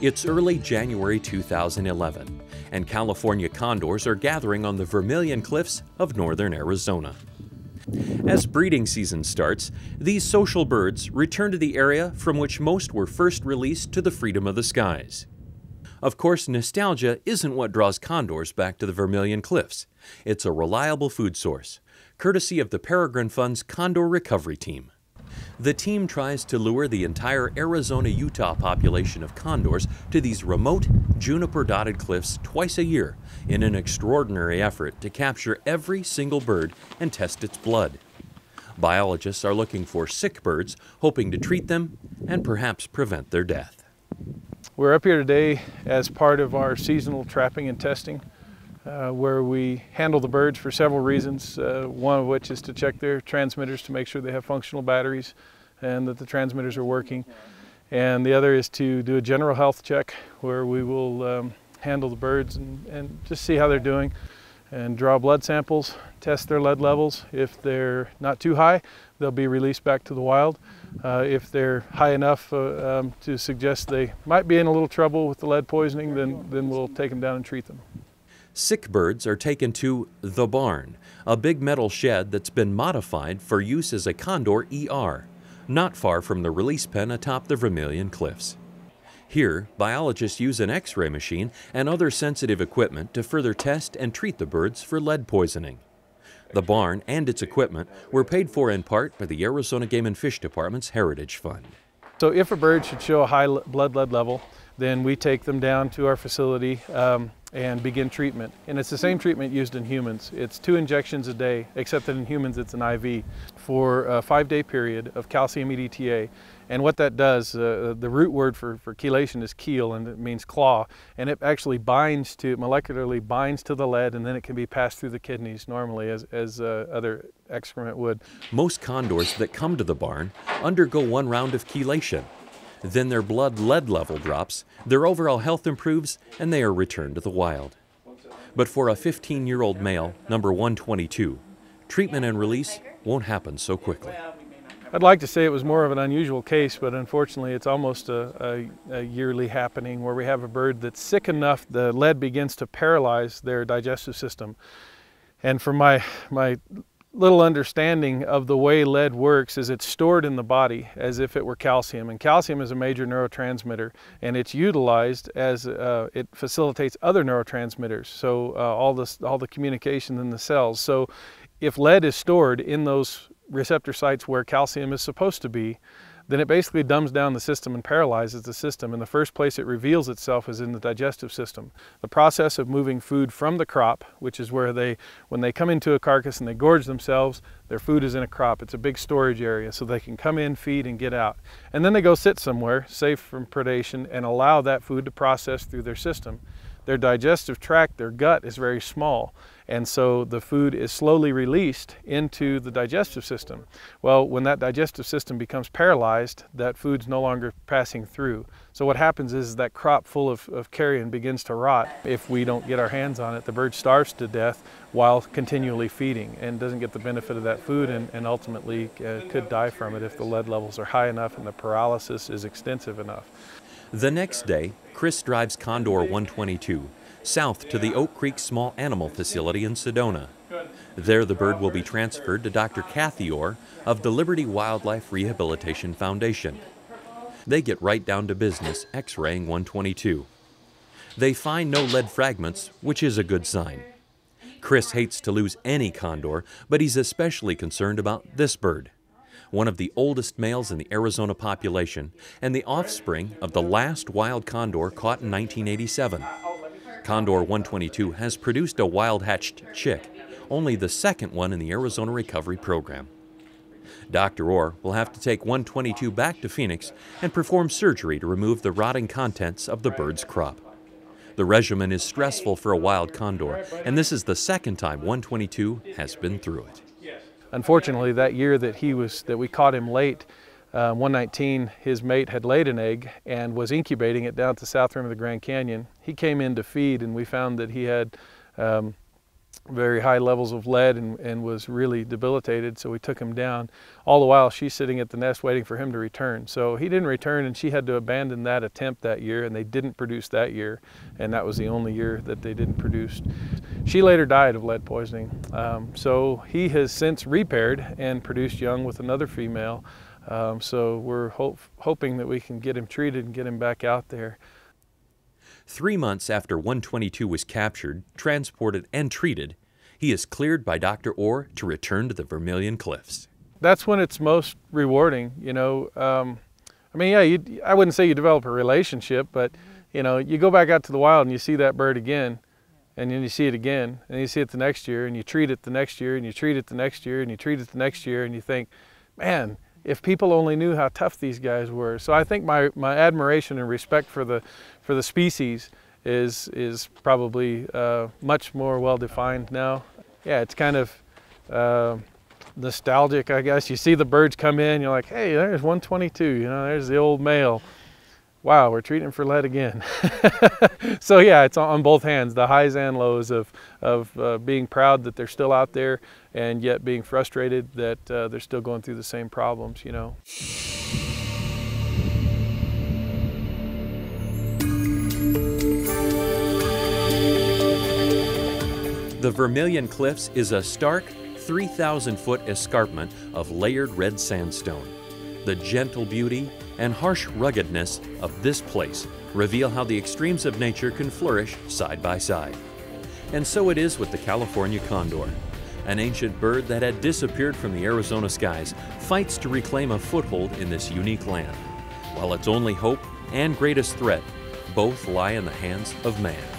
It's early January 2011, and California condors are gathering on the Vermilion Cliffs of northern Arizona. As breeding season starts, these social birds return to the area from which most were first released to the freedom of the skies. Of course, nostalgia isn't what draws condors back to the Vermilion Cliffs. It's a reliable food source, courtesy of the Peregrine Fund's Condor Recovery Team. The team tries to lure the entire Arizona-Utah population of condors to these remote, juniper-dotted cliffs twice a year in an extraordinary effort to capture every single bird and test its blood. Biologists are looking for sick birds, hoping to treat them and perhaps prevent their death. We're up here today as part of our seasonal trapping and testing, where we handle the birds for several reasons, one of which is to check their transmitters to make sure they have functional batteries and that the transmitters are working. And the other is to do a general health check where we will handle the birds and just see how they're doing and draw blood samples, test their lead levels. If they're not too high, they'll be released back to the wild. If they're high enough to suggest they might be in a little trouble with the lead poisoning, then we'll take them down and treat them. Sick birds are taken to the barn, a big metal shed that's been modified for use as a condor ER, not far from the release pen atop the Vermilion Cliffs. Here, biologists use an X-ray machine and other sensitive equipment to further test and treat the birds for lead poisoning. The barn and its equipment were paid for in part by the Arizona Game and Fish Department's Heritage Fund. So if a bird should show a high blood lead level, then we take them down to our facility and begin treatment. And it's the same treatment used in humans. It's 2 injections a day, except that in humans it's an IV for a 5-day period of calcium EDTA. And what that does, the root word for chelation is chel, and it means claw. And it actually binds to, molecularly binds to the lead, and then it can be passed through the kidneys normally as other excrement would. Most condors that come to the barn undergo 1 round of chelation. Then their blood lead level drops, their overall health improves, and they are returned to the wild. But for a 15-year-old male, number 122, treatment and release won't happen so quickly. I'd like to say it was more of an unusual case, but unfortunately it's almost a yearly happening where we have a bird that's sick enough the lead begins to paralyze their digestive system. And for my little understanding of the way lead works is it's stored in the body as if it were calcium, and calcium is a major neurotransmitter, and it's utilized as it facilitates other neurotransmitters, so all the communication in the cells. So if lead is stored in those receptor sites where calcium is supposed to be, then it basically dumbs down the system and paralyzes the system. In the first place it reveals itself is in the digestive system. The process of moving food from the crop, which is where when they come into a carcass and they gorge themselves, their food is in a crop. It's a big storage area, so they can come in, feed, and get out. And then they go sit somewhere, safe from predation, and allow that food to process through their system. Their digestive tract, their gut, is very small. And so the food is slowly released into the digestive system. Well, when that digestive system becomes paralyzed, that food's no longer passing through. So what happens is that crop full of carrion begins to rot. If we don't get our hands on it, the bird starves to death while continually feeding and doesn't get the benefit of that food and ultimately could die from it if the lead levels are high enough and the paralysis is extensive enough. The next day, Chris drives Condor 122 south to the Oak Creek Small Animal Facility in Sedona. There the bird will be transferred to Dr. Kathy Orr of the Liberty Wildlife Rehabilitation Foundation. They get right down to business x-raying 122. They find no lead fragments, which is a good sign. Chris hates to lose any condor, but he's especially concerned about this bird, one of the oldest males in the Arizona population and the offspring of the last wild condor caught in 1987. Condor 122 has produced a wild-hatched chick, only the second one in the Arizona Recovery Program. Dr. Orr will have to take 122 back to Phoenix and perform surgery to remove the rotting contents of the bird's crop. The regimen is stressful for a wild condor, and this is the second time 122 has been through it. Unfortunately, that year that we caught him late, 119, his mate had laid an egg and was incubating it down at the south rim of the Grand Canyon. He came in to feed, and we found that he had very high levels of lead and was really debilitated, so we took him down. All the while, she's sitting at the nest waiting for him to return. So he didn't return, and she had to abandon that attempt that year, and they didn't produce that year, and that was the only year that they didn't produce. She later died of lead poisoning. So he has since repaired and produced young with another female. So we're hoping that we can get him treated and get him back out there. 3 months after 122 was captured, transported, and treated, he is cleared by Dr. Orr to return to the Vermilion Cliffs. That's when it's most rewarding, you know. I mean, yeah, I wouldn't say you develop a relationship, but, you know, you go back out to the wild and you see that bird again, and then you see it again, and you see it the next year, and you treat it the next year, and you treat it the next year, and you treat it the next year, and you think, man, if people only knew how tough these guys were. So I think my admiration and respect for the species is probably much more well-defined now. Yeah, it's kind of nostalgic, I guess. You see the birds come in, you're like, hey, there's 122, you know, there's the old male. Wow, we're treating for lead again. So yeah, it's on both hands, the highs and lows of being proud that they're still out there and yet being frustrated that they're still going through the same problems, you know. The Vermilion Cliffs is a stark 3,000-foot escarpment of layered red sandstone. The gentle beauty and harsh ruggedness of this place reveal how the extremes of nature can flourish side by side. And so it is with the California condor. An ancient bird that had disappeared from the Arizona skies fights to reclaim a foothold in this unique land, while its only hope and greatest threat both lie in the hands of man.